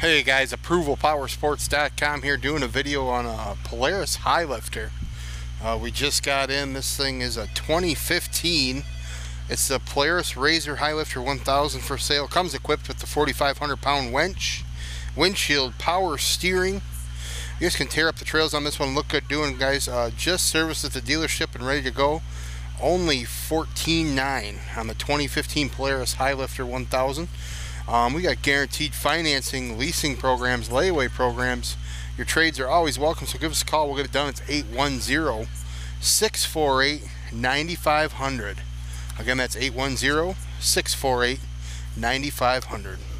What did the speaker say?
Hey guys, approvalpowersports.com here doing a video on a Polaris HIGHLIFTER. We just got in. This thing is a 2015. It's the Polaris RZR HIGHLIFTER 1000 for sale. Comes equipped with the 4,500 pound winch, windshield power steering. You guys can tear up the trails on this one. Look good doing, guys. Just serviced at the dealership and ready to go. Only $14,900 on the 2015 Polaris HIGHLIFTER 1000. We got guaranteed financing, leasing programs, layaway programs. Your trades are always welcome, so give us a call. We'll get it done. It's 810-648-9500. Again, that's 810-648-9500.